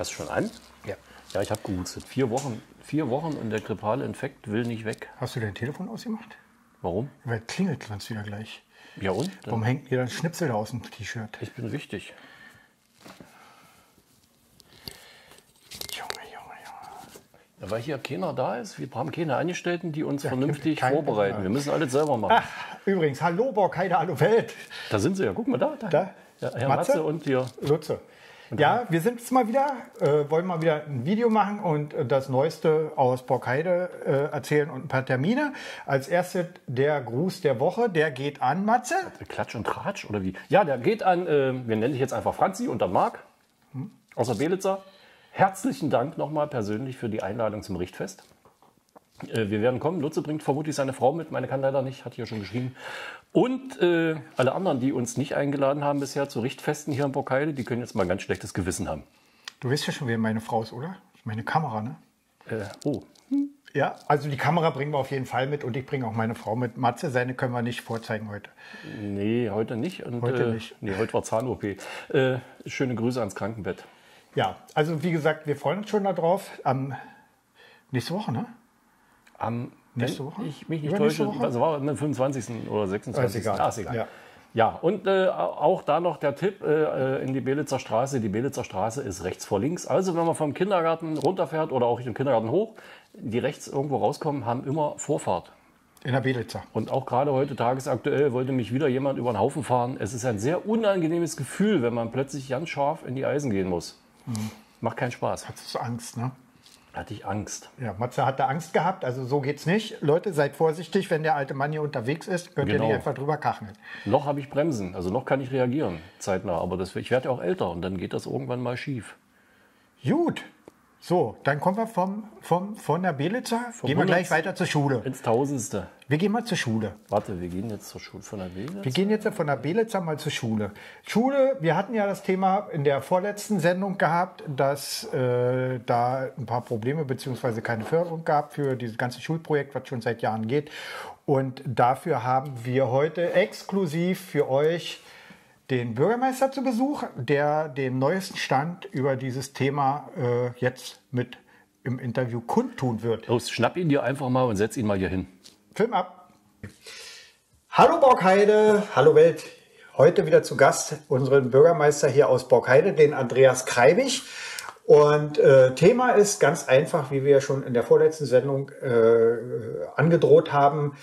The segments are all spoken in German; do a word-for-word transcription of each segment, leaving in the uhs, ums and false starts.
Hast du schon an? Ja. Ja, ich habe gehustet. Vier Wochen, vier Wochen und der grippale Infekt will nicht weg. Hast du dein Telefon ausgemacht? Warum? Weil klingelt ganz wieder gleich. Ja und? Dann warum hängt mir dann Schnipsel da aus dem T-Shirt? Ich bin wichtig. Junge, Junge, Junge. Weil hier keiner da ist, wir haben keine Angestellten, die uns ja, vernünftig vorbereiten. Kein, wir müssen alles selber machen. Ach, übrigens, hallo Borkheide, hallo Welt. Da sind sie ja, guck mal da. Da, da. Ja, Herr Matze, Matze und hier. Lutze. Ja, wir sind jetzt mal wieder, äh, wollen mal wieder ein Video machen und äh, das Neueste aus Borkheide äh, erzählen und ein paar Termine. Als erstes der Gruß der Woche, der geht an, Matze. Klatsch und Tratsch oder wie? Ja, der geht an, äh, wir nennen dich jetzt einfach Franzi und dann Marc hm? aus der Belitzer. Herzlichen Dank nochmal persönlich für die Einladung zum Richtfest. Äh, wir werden kommen, Lutze bringt vermutlich seine Frau mit, meine kann leider nicht, hat hier schon geschrieben. Und äh, alle anderen, die uns nicht eingeladen haben bisher zu Richtfesten hier in Borkheide, die können jetzt mal ein ganz schlechtes Gewissen haben. Du weißt ja schon, wer meine Frau ist, oder? Meine Kamera, ne? Äh, oh. Hm. Ja, also die Kamera bringen wir auf jeden Fall mit und ich bringe auch meine Frau mit. Matze, seine können wir nicht vorzeigen heute. Nee, heute nicht. Und, heute äh, nicht. Nee, heute war Zahn-O P. Äh, schöne Grüße ans Krankenbett. Ja, also wie gesagt, wir freuen uns schon darauf. Am nächste Woche, ne? Am... Wenn ich mich nicht täusche, also war am fünfundzwanzigsten oder sechsundzwanzigsten Egal. Ah, ist egal. Ja. Ja, und äh, auch da noch der Tipp äh, in die Belitzer Straße. Die Belitzer Straße ist rechts vor links. Also wenn man vom Kindergarten runterfährt oder auch im Kindergarten hoch, die rechts irgendwo rauskommen, haben immer Vorfahrt. In der Belitzer. Und auch gerade heute tagesaktuell wollte mich wieder jemand über den Haufen fahren. Es ist ein sehr unangenehmes Gefühl, wenn man plötzlich ganz scharf in die Eisen gehen muss. Mhm. Macht keinen Spaß. Hattest du Angst, ne? Hatte ich Angst. Ja, Matze hat da Angst gehabt, also so geht's nicht. Leute, seid vorsichtig, wenn der alte Mann hier unterwegs ist, könnt genau. ihr nicht einfach drüber kacheln. Noch habe ich Bremsen, also noch kann ich reagieren, zeitnah. Aber das, ich werde ja auch älter und dann geht das irgendwann mal schief. Gut, so, dann kommen wir vom, vom, von der Belitzer, vom gehen wir gleich weiter zur Schule. Ins Tausendste. Wir gehen mal zur Schule. Warte, wir gehen jetzt zur Schule von der Belitzer? Wir gehen jetzt von der Belitzer mal zur Schule. Schule, wir hatten ja das Thema in der vorletzten Sendung gehabt, dass äh, da ein paar Probleme bzw. keine Förderung gab für dieses ganze Schulprojekt, was schon seit Jahren geht. Und dafür haben wir heute exklusiv für euch den Bürgermeister zu Besuch, der den neuesten Stand über dieses Thema äh, jetzt mit im Interview kundtun wird. Los, schnapp ihn dir einfach mal und setz ihn mal hier hin. Film ab. Hallo Borkheide, hallo Welt. Heute wieder zu Gast unseren Bürgermeister hier aus Borkheide, den Andreas Kreibich. Und äh, Thema ist ganz einfach, wie wir schon in der vorletzten Sendung äh, angedroht haben,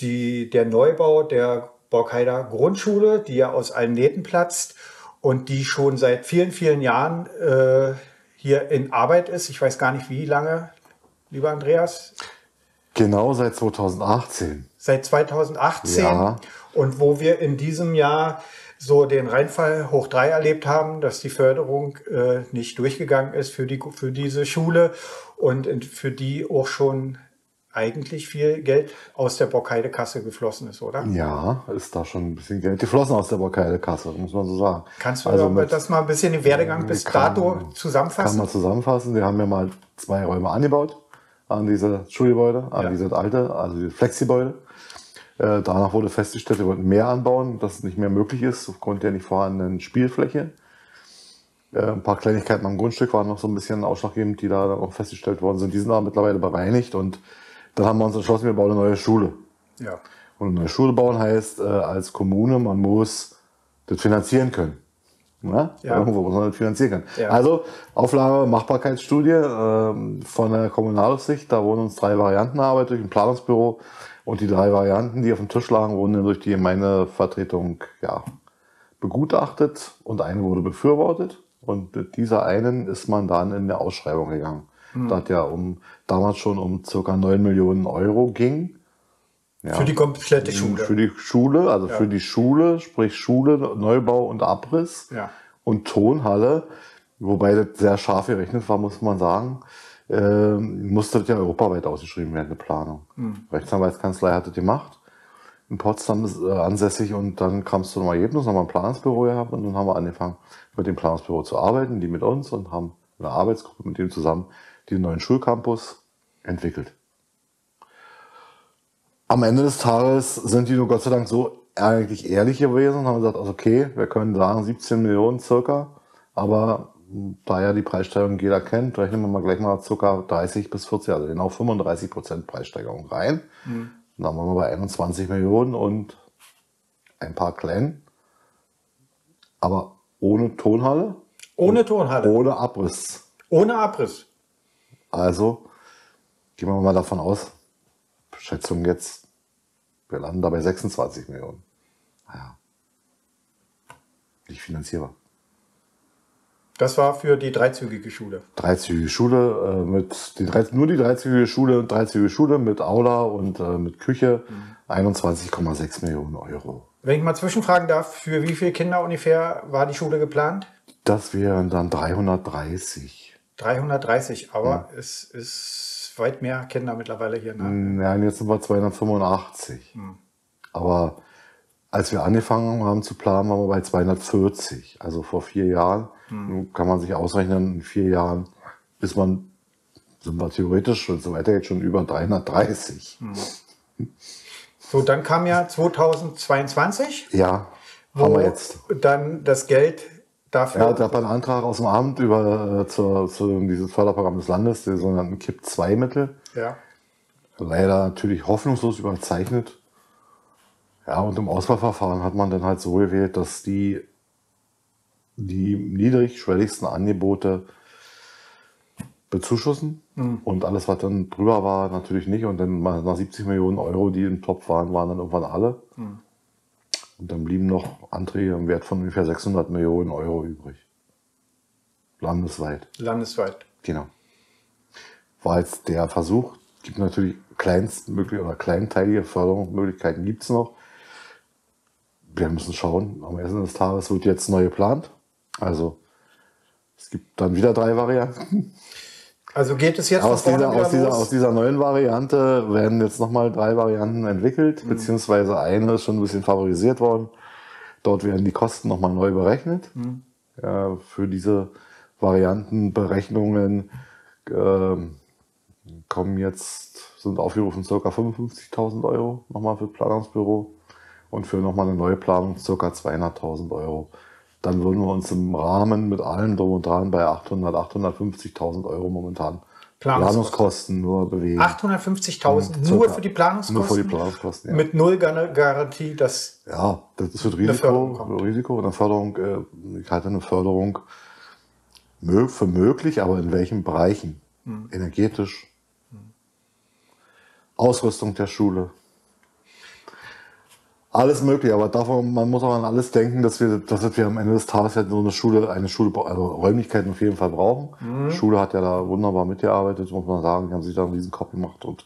die, der Neubau der Borkheider Grundschule, die ja aus allen Nähten platzt und die schon seit vielen, vielen Jahren äh, hier in Arbeit ist. Ich weiß gar nicht, wie lange, lieber Andreas. Genau, seit zweitausendachtzehn. Seit zweitausendachtzehn. Ja. Und wo wir in diesem Jahr so den Reinfall hoch drei erlebt haben, dass die Förderung äh, nicht durchgegangen ist für, die, für diese Schule und für die auch schon eigentlich viel Geld aus der Borkheide-Kasse geflossen ist, oder? Ja, ist da schon ein bisschen Geld geflossen aus der Borkheide-Kasse, muss man so sagen. Kannst du also mit, das mal ein bisschen den Werdegang bis kann, dato zusammenfassen? Kann man zusammenfassen. Wir haben ja mal zwei Räume angebaut an diese Schulgebäude, an ja. dieses alte, also die Flexgebäude. Äh, danach wurde festgestellt, wir wollten mehr anbauen, dass es nicht mehr möglich ist, aufgrund der nicht vorhandenen Spielfläche. Äh, ein paar Kleinigkeiten am Grundstück waren noch so ein bisschen ausschlaggebend, die da dann auch festgestellt worden sind. Die sind aber mittlerweile bereinigt und dann haben wir uns entschlossen, wir bauen eine neue Schule. Ja. Und eine neue Schule bauen heißt, äh, als Kommune, man muss das finanzieren können. Na? Ja. Irgendwo muss man das finanzieren können. Ja. Also Auflage, Machbarkeitsstudie äh, von der Kommunalaufsicht, da wurden uns drei Varianten erarbeitet durch ein Planungsbüro. Und die drei Varianten, die auf dem Tisch lagen, wurden dann durch die Gemeindevertretung ja, begutachtet und eine wurde befürwortet. Und mit dieser einen ist man dann in der Ausschreibung gegangen. Hm. Da hat ja um, damals schon um ca. neun Millionen Euro ging. Ja, für die komplette Schule. Für die Schule, also ja. für die Schule, sprich Schule, Neubau und Abriss ja. und Turnhalle. Wobei das sehr scharf gerechnet war, muss man sagen. Äh, musste das ja europaweit ausgeschrieben werden, eine Planung. Hm. Rechtsanwaltskanzlei hat das gemacht. In Potsdam ist äh, ansässig und dann kam es zu einem Ergebnis, haben wir ein Planungsbüro gehabt und dann haben wir angefangen, mit dem Planungsbüro zu arbeiten, die mit uns und haben eine Arbeitsgruppe mit dem zusammen den neuen Schulcampus entwickelt. Am Ende des Tages sind die nur Gott sei Dank so eigentlich ehrlich gewesen und haben gesagt, also okay, wir können sagen siebzehn Millionen circa, aber da ja die Preissteigerung jeder kennt, rechnen wir mal gleich mal ca. dreißig bis vierzig, also genau fünfunddreißig Prozent Preissteigerung rein. Mhm. Dann waren wir bei einundzwanzig Millionen und ein paar kleinen. Aber ohne Tonhalle? Ohne Tonhalle. Ohne Abriss. Ohne Abriss. Also gehen wir mal davon aus, Schätzung jetzt, wir landen da bei sechsundzwanzig Millionen. Naja, nicht finanzierbar. Das war für die dreizügige Schule. Dreizügige Schule, äh, mit die drei, nur die dreizügige Schule, dreizügige Schule mit Aula und äh, mit Küche, mhm. einundzwanzig Komma sechs Millionen Euro. Wenn ich mal zwischenfragen darf, für wie viele Kinder ungefähr war die Schule geplant? Das wären dann dreihundertdreißig. dreihundertdreißig, aber ja. Es ist weit mehr Kinder mittlerweile hier. Nein, jetzt sind wir zweihundertfünfundachtzig. Mhm. Aber als wir angefangen haben zu planen, waren wir bei zweihundertvierzig, also vor vier Jahren. Hm. Kann man sich ausrechnen, in vier Jahren, bis man, sind wir theoretisch und so weiter, jetzt schon über dreihundertdreißig. Hm. So, dann kam ja zweitausendzweiundzwanzig. Ja, haben wir jetzt. Dann das Geld dafür. Ja, da hat man einen Antrag aus dem Amt über äh, zu, zu dieses Förderprogramm des Landes, die sogenannten K I P zwei Mittel. Ja. Leider natürlich hoffnungslos überzeichnet. Ja, und im Auswahlverfahren hat man dann halt so gewählt, dass die die niedrigschwelligsten Angebote bezuschussen, mhm. und alles, was dann drüber war, natürlich nicht. Und dann nach siebzig Millionen Euro, die im Topf waren, waren dann irgendwann alle. Mhm. Und dann blieben noch Anträge im Wert von ungefähr sechshundert Millionen Euro übrig. Landesweit. Landesweit. Genau. War jetzt der Versuch, gibt natürlich kleinstmögliche oder kleinteilige Förderungsmöglichkeiten, gibt es noch. Wir müssen schauen, am Ende des Tages wird jetzt neu geplant. Also es gibt dann wieder drei Varianten. Also geht es jetzt aus dieser, aus, dieser, aus dieser neuen Variante werden jetzt nochmal drei Varianten entwickelt, mhm. beziehungsweise eine ist schon ein bisschen favorisiert worden. Dort werden die Kosten nochmal neu berechnet. Mhm. Ja, für diese Variantenberechnungen äh, kommen jetzt, sind aufgerufen ca. fünfundfünfzigtausend Euro nochmal für das Planungsbüro. Und für nochmal eine neue Planung ca. zweihunderttausend Euro. Dann würden wir uns im Rahmen mit allem drum und dran bei achthunderttausend, achthundertfünfzigtausend Euro momentan Planungskosten, Planungskosten nur bewegen. achthundertfünfzigtausend nur für die Planungskosten? Nur für die Planungskosten, ja. Mit null Garantie, dass... Ja, das ist mit Risiko. Risiko eine Förderung, äh, ich halte eine Förderung für möglich, aber in welchen Bereichen? Hm. Energetisch, hm. Ausrüstung der Schule. Alles möglich, aber davon, man muss auch an alles denken, dass wir, dass wir am Ende des Tages halt so eine Schule, eine Schule, also Räumlichkeiten auf jeden Fall brauchen. Mhm. Die Schule hat ja da wunderbar mitgearbeitet, muss man sagen. Die haben sich da einen riesen Kopf gemacht und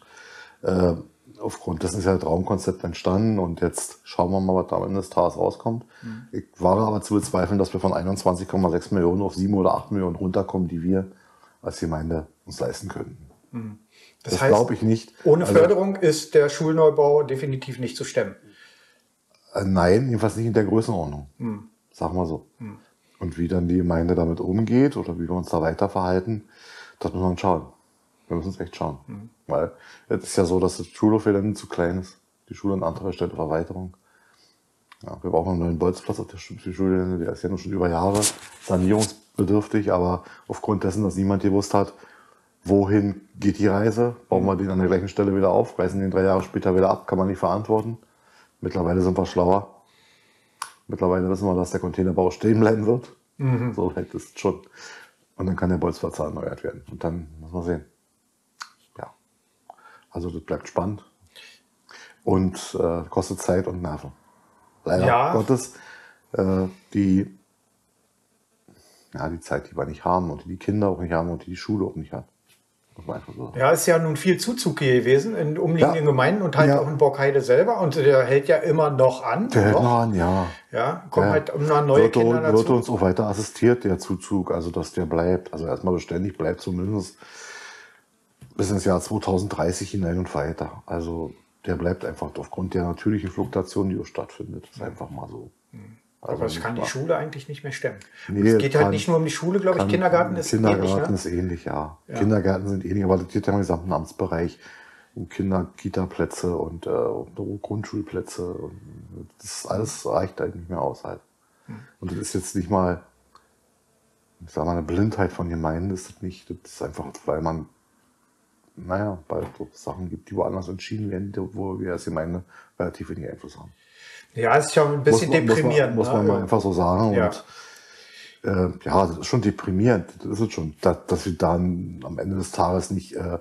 äh, aufgrund dessen ist ja das Raumkonzept entstanden und jetzt schauen wir mal, was da am Ende des Tages rauskommt. Mhm. Ich wage aber zu bezweifeln, dass wir von einundzwanzig Komma sechs Millionen auf sieben oder acht Millionen runterkommen, die wir als Gemeinde uns leisten können. Mhm. Das, das glaube ich nicht. Ohne also, Förderung ist der Schulneubau definitiv nicht zu stemmen. Nein, jedenfalls nicht in der Größenordnung, hm. sagen wir so. Hm. Und wie dann die Gemeinde damit umgeht oder wie wir uns da weiter verhalten, das müssen wir uns schauen. Wir müssen uns echt schauen. Hm. Weil es ist ja so, dass das Schulhof dann zu klein ist. Die Schule an anderer Stelle Erweiterung. Ja, wir brauchen einen neuen Bolzplatz auf der Schule, der ist ja nun schon über Jahre sanierungsbedürftig, aber aufgrund dessen, dass niemand gewusst hat, wohin geht die Reise, bauen wir den an der gleichen Stelle wieder auf, reißen den drei Jahre später wieder ab, kann man nicht verantworten. Mittlerweile sind wir schlauer. Mittlerweile wissen wir, dass der Containerbau stehen bleiben wird. Mhm. So weit ist es schon. Und dann kann der Bolzplatz erneuert werden. Und dann muss man sehen. Ja. Also das bleibt spannend. Und äh, kostet Zeit und Nerven. Leider ja. Gottes. Äh, die, ja, die Zeit, die wir nicht haben und die die Kinder auch nicht haben und die die Schule auch nicht hat. So. Ja, ist ja nun viel Zuzug hier gewesen in umliegenden ja. Gemeinden und halt ja. auch in Borkheide selber. Und der hält ja immer noch an. Der hält noch an, ja. Ja, kommen ja. halt immer neue wird Kinder dazu. Wird uns auch weiter assistiert, der Zuzug, also dass der bleibt. Also erstmal beständig bleibt, zumindest bis ins Jahr zweitausenddreißig hinein und weiter. Also der bleibt einfach aufgrund der natürlichen Fluktuation, die auch stattfindet. Das ist einfach mal so. Mhm. Also aber das kann die Schule eigentlich nicht mehr stemmen. Nee, es geht kann, halt nicht nur um die Schule, glaube ich. Kann, Kindergarten ist Kindergarten ähnlich. Kindergarten ist ähnlich, ja. ja. Kindergärten sind ähnlich, aber das geht ja im gesamten Amtsbereich um Kinder, Kita-Plätze und äh, um Grundschulplätze. Und das alles reicht eigentlich nicht mehr aus halt. Und das ist jetzt nicht mal ich sag mal, eine Blindheit von Gemeinden ist das nicht. Das ist einfach, weil man, naja, weil es Sachen gibt, die woanders entschieden werden, wo wir als Gemeinde relativ wenig Einfluss haben. Ja, ist ja ein bisschen deprimierend. Muss man, muss man, muss man mal einfach so sagen. Ja. Und, äh, ja, das ist schon deprimierend. Das ist es schon, dass, dass wir dann am Ende des Tages nicht äh,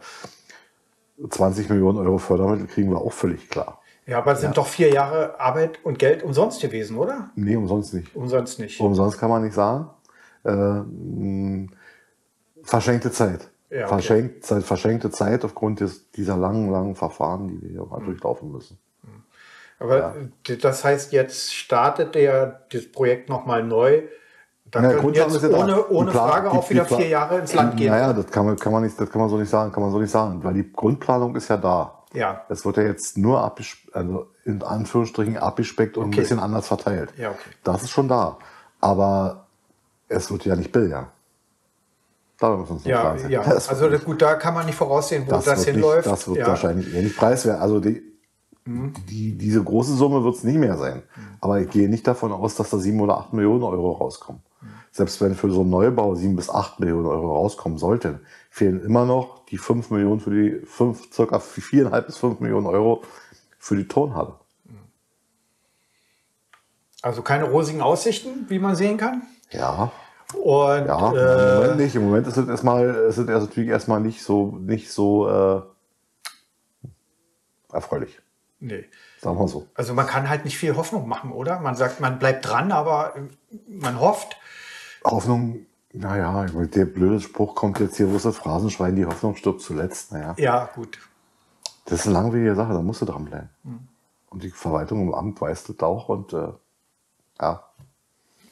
zwanzig Millionen Euro Fördermittel kriegen, war auch völlig klar. Ja, aber es sind ja. doch vier Jahre Arbeit und Geld umsonst gewesen, oder? Nee, umsonst nicht. Umsonst nicht. Umsonst kann man nicht sagen. Äh, verschenkte Zeit. Ja, okay. Verschenkt, verschenkte Zeit aufgrund des, dieser langen, langen Verfahren, die wir hier mal mhm. durchlaufen müssen. Aber ja. das heißt, jetzt startet der das Projekt nochmal neu. Dann ja, können jetzt ohne, da, ohne Plan, Frage auch die, wieder die vier Jahre ins Land gehen. Naja, das kann man, kann man nicht, das kann man so nicht sagen, kann man so nicht sagen, weil die Grundplanung ist ja da. Ja. Das wird ja jetzt nur abgespeckt, also in Anführungsstrichen abgespeckt und okay. ein bisschen anders verteilt. Ja, okay. Das ist schon da, aber es wird ja nicht billiger. Da müssen wir uns ja, nicht ja. Das also gut, nicht. Da kann man nicht voraussehen, wo das, das hinläuft. Nicht, das wird ja. wahrscheinlich eher nicht preiswert. Also die Die, diese große Summe wird es nicht mehr sein. Aber ich gehe nicht davon aus, dass da sieben oder acht Millionen Euro rauskommen. Selbst wenn für so einen Neubau sieben bis acht Millionen Euro rauskommen sollten, fehlen immer noch die fünf Millionen für die fünf, circa viereinhalb bis fünf Millionen Euro für die Turnhalle. Also keine rosigen Aussichten, wie man sehen kann. Ja. Und ja, äh, im Moment nicht. Im Moment ist es erstmal, sind erst natürlich erstmal nicht so, nicht so äh, erfreulich. Nee. Sagen wir so. Also man kann halt nicht viel Hoffnung machen, oder? Man sagt, man bleibt dran, aber man hofft. Hoffnung, naja, der blöde Spruch kommt jetzt hier, wo ist das Phrasenschwein, die Hoffnung stirbt zuletzt. Naja. Ja, gut. Das ist eine langwierige Sache, da musst du dranbleiben. Mhm. Und die Verwaltung im Amt weiß das auch und äh, ja.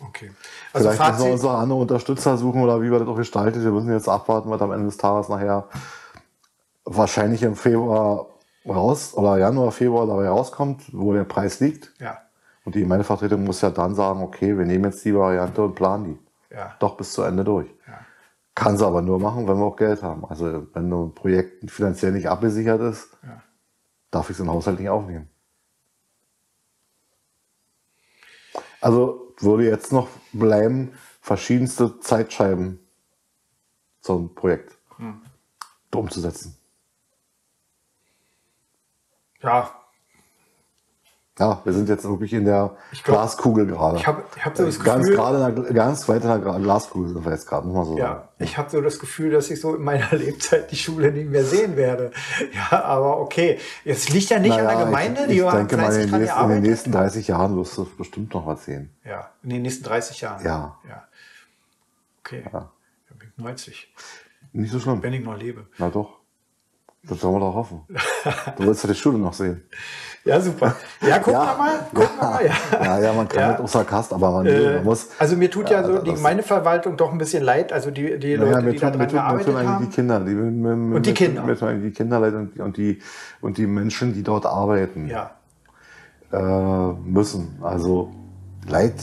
Okay. Also vielleicht müssen wir unsere anderen Unterstützer suchen oder wie wir das auch gestaltet. Wir müssen jetzt abwarten, was am Ende des Tages nachher wahrscheinlich im Februar raus oder Januar, Februar dabei rauskommt, wo der Preis liegt. Ja. Und die Gemeindevertretung muss ja dann sagen, okay, wir nehmen jetzt die Variante und planen die. Ja. Doch bis zu Ende durch. Ja. Kann sie aber nur machen, wenn wir auch Geld haben. Also wenn ein Projekt finanziell nicht abgesichert ist, ja. darf ich es im Haushalt nicht aufnehmen. Also würde jetzt noch bleiben, verschiedenste Zeitscheiben zum Projekt hm. umzusetzen. Ja. Ja, wir sind jetzt wirklich in der glaub, Glaskugel gerade. Ich habe hab so das ganz Gefühl... Grade der, ganz weit in der Glaskugel sind wir jetzt gerade, muss man so ja, sagen. Ich habe so das Gefühl, dass ich so in meiner Lebzeit die Schule nicht mehr sehen werde. Ja, aber okay. Jetzt liegt ja nicht naja, an der Gemeinde, ich, die war denke mal, in, den nächsten, in den nächsten dreißig Jahren wirst du bestimmt noch was sehen. Ja, in den nächsten dreißig Jahren? Ja. ja. Okay, ja. Dann bin ich neunzig. Nicht so schlimm. Wenn ich noch lebe. Na doch. Das wollen wir doch hoffen. Du willst ja die Schule noch sehen. Ja, super. Ja, gucken ja, wir mal. Gucken ja, wir mal. Ja. Ja, ja, man kann ja. nicht außer Kast, aber man äh, muss... Also mir tut ja, ja so das, die Gemeindeverwaltung doch ein bisschen leid. Also die, die Leute, ja, die tun, da dran tun, gearbeitet haben. Die Kinder, die, mir, und mir, die Kinder. Mir tun eigentlich die Kinder leid und, und, die, und die Menschen, die dort arbeiten. Ja. Äh, müssen. Also Leid...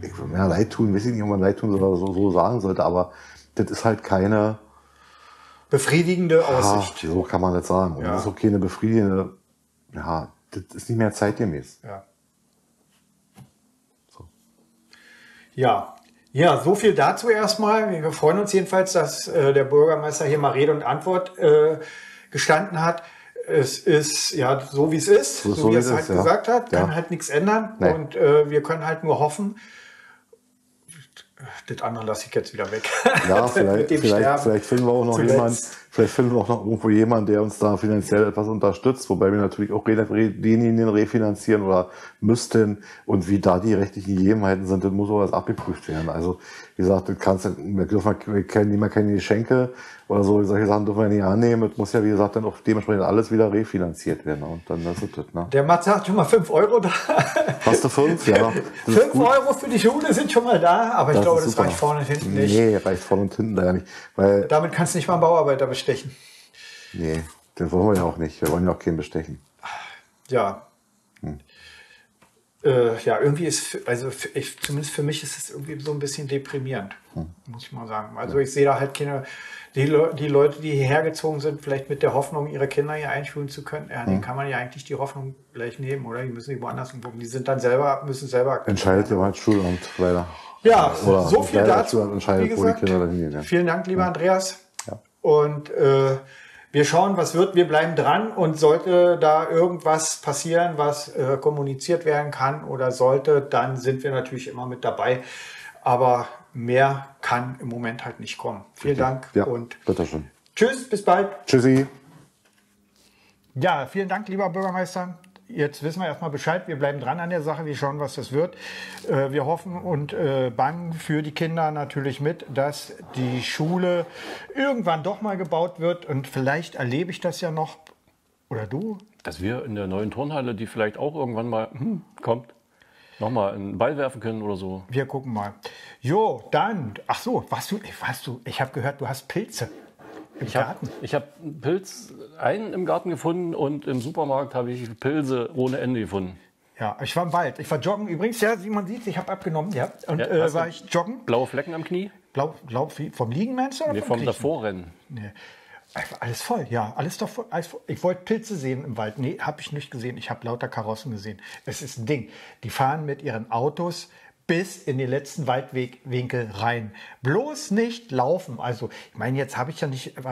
Ich will mehr Leid tun. Ich weiß nicht, ob man Leid tun oder so, so sagen sollte, aber das ist halt keine... befriedigende Aussicht. Ja, so kann man das sagen. Und ja. das ist okay, eine befriedigende, ja, das ist nicht mehr zeitgemäß. Ja. So. Ja. ja, so viel dazu erstmal. Wir freuen uns jedenfalls, dass äh, der Bürgermeister hier mal Rede und Antwort äh, gestanden hat. Es ist ja so, wie es ist, so, so, so wie er es halt ja. gesagt hat. Kann ja. halt nichts ändern. Nee. Und äh, wir können halt nur hoffen. Das andere lasse ich jetzt wieder weg. Ja, vielleicht, vielleicht, vielleicht finden wir auch noch jemanden, vielleicht finden wir auch noch irgendwo jemanden, der uns da finanziell etwas unterstützt, wobei wir natürlich auch denjenigen refinanzieren oder müssten. Und wie da die rechtlichen Gegebenheiten sind, das muss auch alles abgeprüft werden. Also, wie gesagt, das kannst, wir dürfen wir keine Geschenke oder so, solche Sachen dürfen wir nicht annehmen. Das muss ja, wie gesagt, dann auch dementsprechend alles wieder refinanziert werden. Und dann das ist das, ne? Der Matze hat schon mal fünf Euro da. Hast du fünf? Ja. fünf Euro für die Schule sind schon mal da, aber das ich glaube, das super. Reicht vorne und hinten nee, nicht. Nee, reicht vorne und hinten leider nicht. Weil damit kannst du nicht mal einen Bauarbeiter bestechen. Nee, den wollen wir ja auch nicht. Wir wollen ja auch keinen bestechen. Ja. Hm. äh, ja, irgendwie ist, also ich, zumindest für mich ist es irgendwie so ein bisschen deprimierend, hm. muss ich mal sagen. Also ja. ich sehe da halt keine, die, Le die Leute, die hierher gezogen sind, vielleicht mit der Hoffnung, ihre Kinder hier einschulen zu können, ja, hm. denen kann man ja eigentlich die Hoffnung gleich nehmen, oder? Die müssen nicht woanders hingucken. Die sind dann selber, müssen selber... Entscheidet immer das Schulamt, leider. Ja, oder so viel dazu, wie gesagt, wo die Kinder hingehen, ja. Vielen Dank, lieber ja. Andreas. Ja. Und äh, wir schauen, was wird, wir bleiben dran, und sollte da irgendwas passieren, was äh, kommuniziert werden kann oder sollte, dann sind wir natürlich immer mit dabei. Aber mehr kann im Moment halt nicht kommen. Vielen okay. Dank ja, und bitteschön. Tschüss, bis bald. Tschüssi. Ja, vielen Dank, lieber Bürgermeister. Jetzt wissen wir erstmal Bescheid, wir bleiben dran an der Sache, wir schauen, was das wird. Wir hoffen und bangen für die Kinder natürlich mit, dass die Schule irgendwann doch mal gebaut wird, und vielleicht erlebe ich das ja noch, oder du? Dass wir in der neuen Turnhalle, die vielleicht auch irgendwann mal hm, kommt, nochmal einen Ball werfen können oder so. Wir gucken mal. Jo, dann, ach so, warst du, warst du, ich habe gehört, du hast Pilze. Im ich Garten? Hab, ich habe Pilz, einen im Garten gefunden, und im Supermarkt habe ich Pilze ohne Ende gefunden. Ja, ich war im Wald. Ich war joggen. Übrigens, ja, wie man sieht, ich habe abgenommen. Ja, und ja, äh, war ich joggen. Blaue Flecken am Knie? Blau, blau, vom Liegen meinst du? Oder nee, vom, vom Davorrennen. Nee. Alles voll, ja. Alles doch voll, alles voll. Ich wollte Pilze sehen im Wald. Nee, habe ich nicht gesehen. Ich habe lauter Karossen gesehen. Es ist ein Ding. Die fahren mit ihren Autos bis in den letzten Waldwinkel rein. Bloß nicht laufen. Also, ich meine, jetzt habe ich ja nicht äh,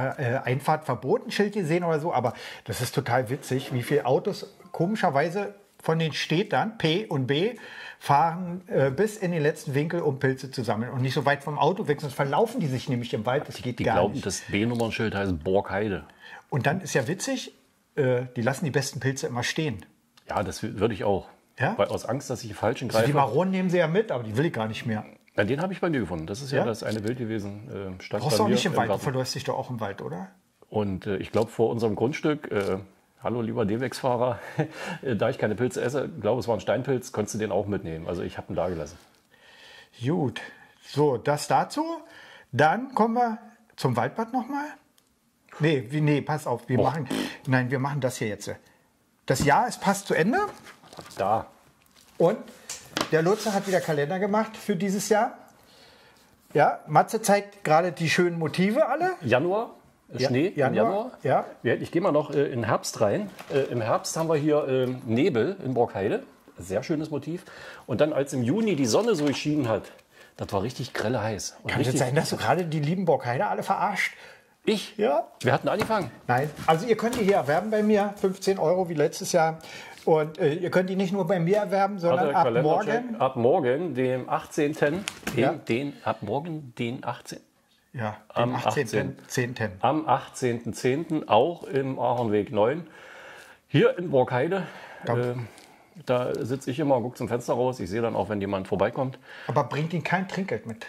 Einfahrtverbotenschild gesehen oder so, aber das ist total witzig, wie viele Autos komischerweise von den Städtern P und B fahren äh, bis in den letzten Winkel, um Pilze zu sammeln. Und nicht so weit vom Auto weg, sonst verlaufen die sich nämlich im Wald. Das geht die gar glauben, nicht. Das B-Nummernschild heißt Borkheide. Und dann ist ja witzig, äh, die lassen die besten Pilze immer stehen. Ja, das würde ich auch. Ja? Weil aus Angst, dass ich die falschen greife. Also die Maronen nehmen sie ja mit, aber die will ich gar nicht mehr. Na, den habe ich bei dir gefunden. Das ist ja, ja das eine Wild gewesen. Äh, stand brauchst du auch nicht im, im Wald, du verläufst dich doch auch im Wald, oder? Und äh, ich glaube, vor unserem Grundstück, äh, hallo lieber D-Wex-Fahrer, da ich keine Pilze esse, glaube es war ein Steinpilz, konntest du den auch mitnehmen. Also ich habe ihn da gelassen. Gut, so, das dazu. Dann kommen wir zum Waldbad nochmal. Nee, wie, nee, pass auf, wir Och. machen, nein, wir machen das hier jetzt. Das Jahr ist fast zu Ende. Da. Und der Lutze hat wieder Kalender gemacht für dieses Jahr. Ja, Matze zeigt gerade die schönen Motive alle. Januar, ja, Schnee Januar, im Januar. Ja. Ich gehe mal noch äh, in den Herbst rein. Äh, im Herbst haben wir hier äh, Nebel in Borkheide. Sehr schönes Motiv. Und dann, als im Juni die Sonne so geschienen hat, das war richtig grelle heiß. Und kann es sein, dass du gerade die lieben Borkheide alle verarscht? Ich? Ja. Wir hatten angefangen. Nein. Also ihr könnt die hier erwerben bei mir. fünfzehn Euro wie letztes Jahr. Und äh, ihr könnt die nicht nur bei mir erwerben, sondern ab morgen. Ab morgen, dem achtzehnten. Den, ja. den, ab morgen, den achtzehnten. Ja, am achtzehnten zehnten Am achtzehnten zehnten auch im Ahornweg neun. Hier in Borkheide. Äh, da sitze ich immer und gucke zum Fenster raus. Ich sehe dann auch, wenn jemand vorbeikommt. Aber bringt ihnen kein Trinkgeld mit?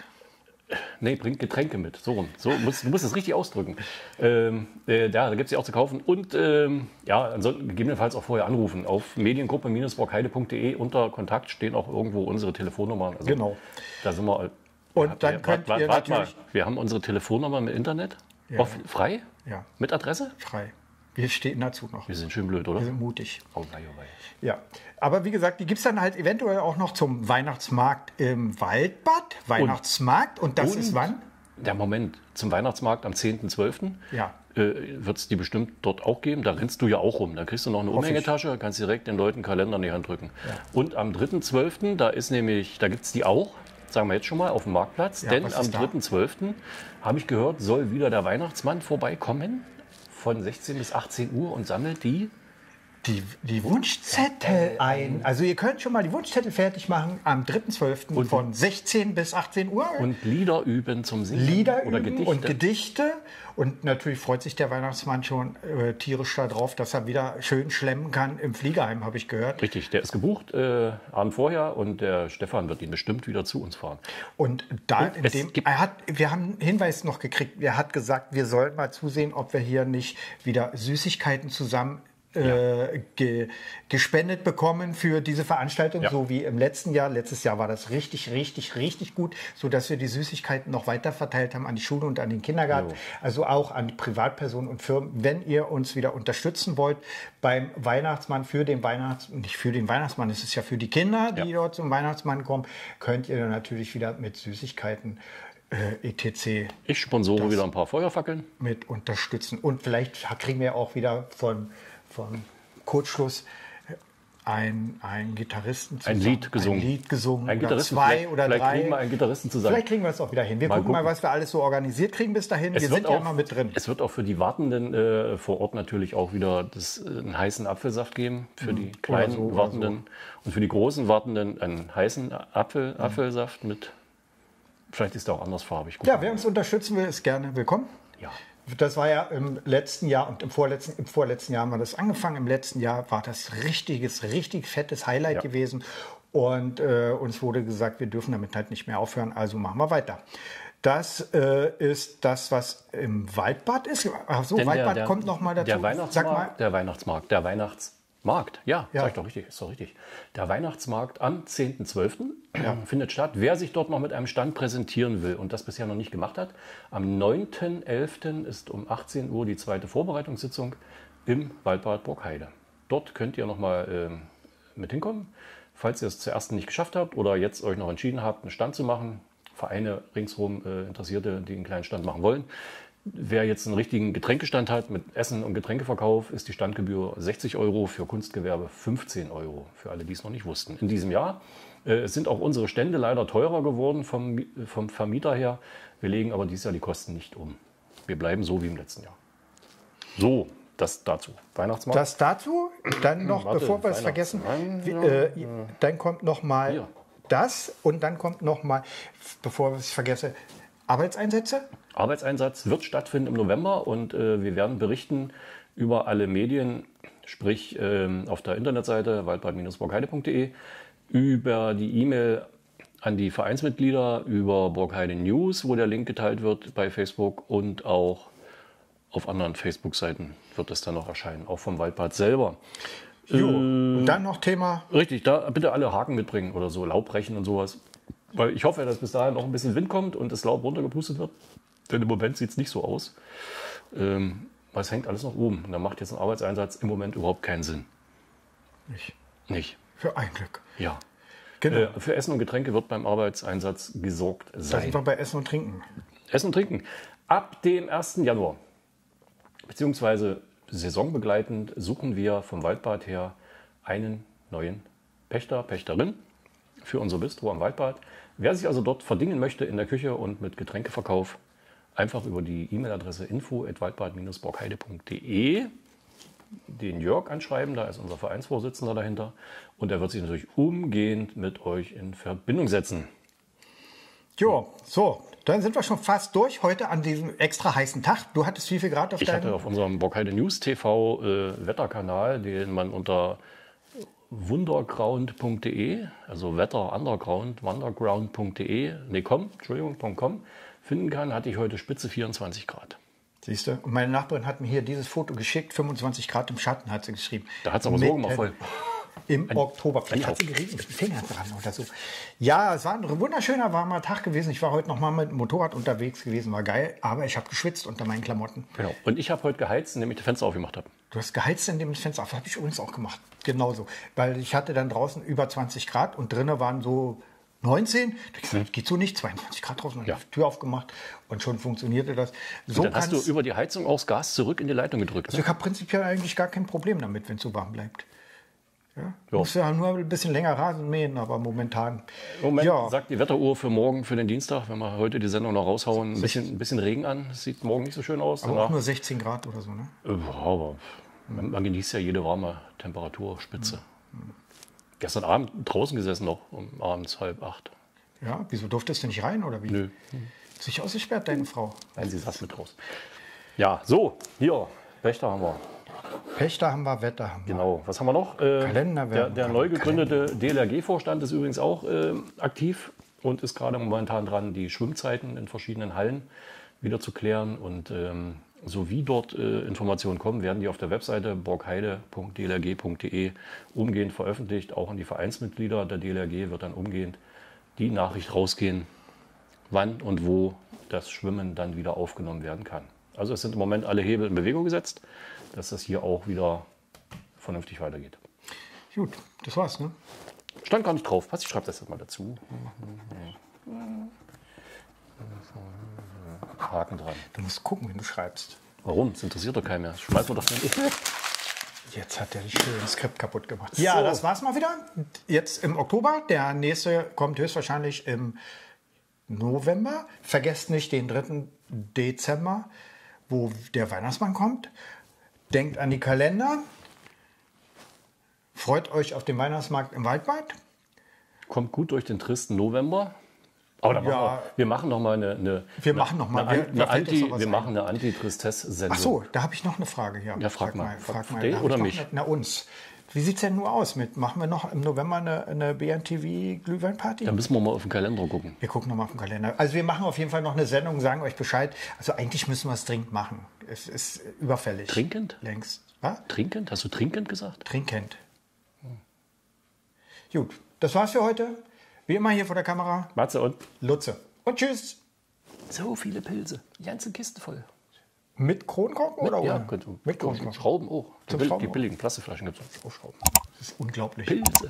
Nee, bringt Getränke mit. So rum. So, musst, du musst es richtig ausdrücken. Ähm, äh, da da gibt es die auch zu kaufen. Und ähm, ja, ansonsten gegebenenfalls auch vorher anrufen. Auf mediengruppe-borkheide punkt de unter Kontakt stehen auch irgendwo unsere Telefonnummern. Also, genau. Da sind wir. Und ja, dann ja, könnt wart, ihr wart mal. Wir haben unsere Telefonnummer im Internet. Ja. Off, frei? Ja. Mit Adresse? Frei. Wir stehen dazu noch. Wir sind schön blöd, oder? Wir sind mutig. Oh, nein, oh, nein. Ja, aber wie gesagt, die gibt es dann halt eventuell auch noch zum Weihnachtsmarkt im Waldbad. Weihnachtsmarkt. Und, und das und ist wann? Der Moment. Zum Weihnachtsmarkt am zehnten zwölften Ja. Äh, wird es die bestimmt dort auch geben. Da rennst du ja auch rum. Da kriegst du noch eine Umhängetasche, kannst direkt den Leuten Kalender in die Hand drücken. Ja. Und am dritten zwölften da ist nämlich, da gibt es die auch, sagen wir jetzt schon mal, auf dem Marktplatz. Ja, denn am dritten zwölften habe ich gehört, soll wieder der Weihnachtsmann vorbeikommen. Von sechzehn bis achtzehn Uhr und sammelt die, die, die Wunschzettel ein. Also ihr könnt schon mal die Wunschzettel fertig machen am dritten zwölften von sechzehn bis achtzehn Uhr. Und Lieder üben zum Singen. Lieder oder üben Gedichte. Und Gedichte. Und natürlich freut sich der Weihnachtsmann schon äh, tierisch darauf, dass er wieder schön schlemmen kann im Fliegerheim, habe ich gehört. Richtig, der ist gebucht äh, Abend vorher, und der Stefan wird ihn bestimmt wieder zu uns fahren. Und da und in dem, er hat, wir haben einen Hinweis noch gekriegt. Er hat gesagt, wir sollen mal zusehen, ob wir hier nicht wieder Süßigkeiten zusammen Ja. Äh, ge, gespendet bekommen für diese Veranstaltung, ja. so wie im letzten Jahr. Letztes Jahr war das richtig, richtig, richtig gut, sodass wir die Süßigkeiten noch weiter verteilt haben an die Schule und an den Kindergarten, jo. also auch an Privatpersonen und Firmen. Wenn ihr uns wieder unterstützen wollt beim Weihnachtsmann, für den Weihnachtsmann, nicht für den Weihnachtsmann, es ist ja für die Kinder, die ja. dort zum Weihnachtsmann kommen, könnt ihr dann natürlich wieder mit Süßigkeiten äh, et cetera Ich sponsore wieder ein paar Feuerfackeln. Mit unterstützen. Und vielleicht kriegen wir auch wieder von von Kurzschluss ein, ein Gitarristen zusammen. Ein Lied gesungen. Ein Lied gesungen. Ein oder zwei oder vielleicht drei. Vielleicht kriegen wir einen Gitarristen zusammen. Vielleicht kriegen wir es auch wieder hin. Wir mal gucken, gucken mal, was wir alles so organisiert kriegen bis dahin. Es wir sind auch, ja immer mit drin. Es wird auch für die Wartenden äh, vor Ort natürlich auch wieder das, äh, einen heißen Apfelsaft geben. Für mhm. die kleinen so, Wartenden. So. Und für die großen Wartenden einen heißen Apfel, mhm. Apfelsaft mit. Vielleicht ist er auch andersfarbig. Gut, ja, wer uns unterstützen will, ist gerne willkommen. Ja. Das war ja im letzten Jahr und im vorletzten, im vorletzten Jahr haben wir das angefangen. Im letzten Jahr war das richtiges, richtig fettes Highlight ja. gewesen. Und äh, uns wurde gesagt, wir dürfen damit halt nicht mehr aufhören, also machen wir weiter. Das äh, ist das, was im Waldbad ist. Ach so, Denn Waldbad der, der, kommt noch mal dazu. Der Weihnachtsmarkt, Sag mal. der Weihnachtsmarkt, der Weihnachtsmarkt, ja, ja. sag ich doch richtig, ist doch richtig. Der Weihnachtsmarkt am zehnten zwölften ja. findet statt. Wer sich dort noch mit einem Stand präsentieren will und das bisher noch nicht gemacht hat, am neunten elften ist um achtzehn Uhr die zweite Vorbereitungssitzung im Waldbad Borkheide. Dort könnt ihr noch mal äh, mit hinkommen. Falls ihr es zuerst nicht geschafft habt oder jetzt euch noch entschieden habt, einen Stand zu machen, Vereine ringsherum, äh, Interessierte, die einen kleinen Stand machen wollen. Wer jetzt einen richtigen Getränkestand hat mit Essen und Getränkeverkauf, ist die Standgebühr sechzig Euro, für Kunstgewerbe fünfzehn Euro, für alle, die es noch nicht wussten. In diesem Jahr äh, sind auch unsere Stände leider teurer geworden vom, vom Vermieter her. Wir legen aber dieses Jahr die Kosten nicht um. Wir bleiben so wie im letzten Jahr. So, das dazu. Weihnachtsmarkt. Das dazu, dann noch, Warte, bevor wir es vergessen, wie, äh, dann kommt noch mal Hier. das und dann kommt noch mal, bevor ich es vergesse, Arbeitseinsätze? Arbeitseinsatz wird stattfinden im November und äh, wir werden berichten über alle Medien, sprich ähm, auf der Internetseite waldbad Bindestrich borkheide Punkt de, über die E-Mail an die Vereinsmitglieder, über Borkheide News, wo der Link geteilt wird bei Facebook und auch auf anderen Facebook-Seiten wird es dann noch erscheinen, auch vom Waldbad selber. Jo, ähm, und dann noch Thema? Richtig, da bitte alle Haken mitbringen oder so, Laubrechen und sowas. Weil ich hoffe, dass bis dahin noch ein bisschen Wind kommt und das Laub runtergepustet wird. Denn im Moment sieht es nicht so aus. Ähm, es hängt alles noch oben. Und da macht jetzt ein Arbeitseinsatz im Moment überhaupt keinen Sinn. Nicht. Nicht. Für ein Glück. Ja. Genau. Äh, für Essen und Getränke wird beim Arbeitseinsatz gesorgt sein. Da sind wir bei Essen und Trinken. Essen und Trinken. Ab dem ersten Januar, beziehungsweise saisonbegleitend, suchen wir vom Waldbad her einen neuen Pächter, Pächterin für unser Bistro am Waldbad. Wer sich also dort verdingen möchte in der Küche und mit Getränkeverkauf, einfach über die E-Mail-Adresse info at waldbad Bindestrich borkheide Punkt de den Jörg anschreiben, da ist unser Vereinsvorsitzender dahinter und er wird sich natürlich umgehend mit euch in Verbindung setzen. Jo, so, dann sind wir schon fast durch heute an diesem extra heißen Tag. Du hattest wie viel Grad auf deinem... Ich hatte auf unserem Borkheide News T V äh, Wetterkanal, den man unter wunderground Punkt de, also Wetter-Underground, wunderground Punkt de, ne, com, Entschuldigung, .com, finden kann, hatte ich heute Spitze vierundzwanzig Grad. Siehst du? Und meine Nachbarin hat mir hier dieses Foto geschickt, fünfundzwanzig Grad im Schatten, hat sie geschrieben. Da hat es aber so immer voll. Im ein, Oktober. Vielleicht hat sie gerieben mit den Fingern dran oder so. Ja, es war ein wunderschöner, warmer Tag gewesen. Ich war heute noch mal mit dem Motorrad unterwegs gewesen, war geil. Aber ich habe geschwitzt unter meinen Klamotten. Genau. Und ich habe heute geheizt, indem ich das Fenster aufgemacht habe. Du hast geheizt, indem ich das Fenster aufgemacht habe. Habe ich übrigens auch gemacht. Genauso. Weil ich hatte dann draußen über zwanzig Grad und drinnen waren so neunzehn. Da gesagt, hm. geht so nicht. zweiundzwanzig Grad draußen. Und ja. die Tür aufgemacht und schon funktionierte das. So, und dann hast du über die Heizung aus Gas zurück in die Leitung gedrückt. Also ich habe prinzipiell eigentlich gar kein Problem damit, wenn es so warm bleibt. Ja, muss ja nur ein bisschen länger Rasen mähen, aber momentan. Moment, ja. sagt die Wetteruhr für morgen, für den Dienstag, wenn wir heute die Sendung noch raushauen, ein bisschen, ein bisschen Regen an. Das sieht morgen nicht so schön aus. Aber danach auch nur sechzehn Grad oder so, ne? Ja, aber man, man genießt ja jede warme Temperaturspitze. Mhm. Gestern Abend draußen gesessen noch, um abends halb acht. Ja, wieso durftest du nicht rein oder wie? Nö. Ist sich ausgesperrt, deine Frau? Nein, sie saß mit raus. Ja, so, hier, Wächter haben wir. Pächter haben wir, Wetter haben wir. Genau. Was haben wir noch? Äh, Kalender der der neu gegründete D L R G-Vorstand ist übrigens auch äh, aktiv und ist gerade momentan dran, die Schwimmzeiten in verschiedenen Hallen wieder zu klären. Und ähm, sowie dort äh, Informationen kommen, werden die auf der Webseite borkheide punkt d l r g punkt d e umgehend veröffentlicht. Auch an die Vereinsmitglieder der D L R G wird dann umgehend die Nachricht rausgehen, wann und wo das Schwimmen dann wieder aufgenommen werden kann. Also es sind im Moment alle Hebel in Bewegung gesetzt, dass das hier auch wieder vernünftig weitergeht. Gut, das war's, ne? Stand gar nicht drauf. Pass, ich schreibe das jetzt mal dazu. Haken dran. Du musst gucken, wenn du schreibst. Warum? Das interessiert doch keinen mehr. Schmeißen wir doch nicht. Jetzt hat der ein schönes Skript kaputt gemacht. Ja, so. Das war's mal wieder. Jetzt im Oktober. Der nächste kommt höchstwahrscheinlich im November. Vergesst nicht den dritten Dezember, wo der Weihnachtsmann kommt. Denkt an die Kalender. Freut euch auf den Weihnachtsmarkt im Waldbad. Kommt gut durch den tristen November. Aber machen ja, wir, wir machen noch mal eine, eine wir machen noch mal eine, eine Anti, wir machen eine Anti-Tristesse-Sendung. Ach so, da habe ich noch eine Frage hier. Ja, frag, frag mal, frag mal. Den oder mich? Eine, na uns. Wie sieht's denn nur aus mit? Machen wir noch im November eine, eine B N T V-Glühweinparty? Da müssen wir mal auf den Kalender gucken. Wir gucken noch mal auf den Kalender. Also wir machen auf jeden Fall noch eine Sendung, sagen euch Bescheid. Also eigentlich müssen wir es dringend machen. Es ist überfällig. Trinkend? Längst. Was? Trinkend? Hast du trinkend gesagt? Trinkend. Hm. Gut, das war's für heute. Wie immer hier vor der Kamera. Matze und Lutze. Und tschüss. So viele Pilze. Die ganze Kiste voll. Mit Kronkorken oder ohne? Ja, mit Kronkorken. Schrauben auch. Zum die, Schrauben die billigen Plastikflaschen gibt es auch Schrauben. Das ist unglaublich. Pilze.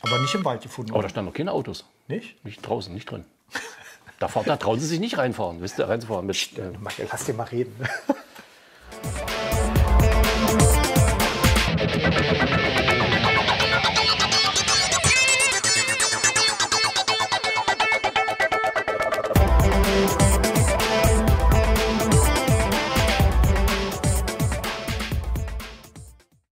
Aber nicht im Wald gefunden. Aber da standen noch keine Autos. Nicht? Nicht draußen, nicht drin. da, fahren, da trauen sie sich nicht reinfahren. Wisst ihr, reinzufahren mit. Psst, ähm, lass dir mal reden.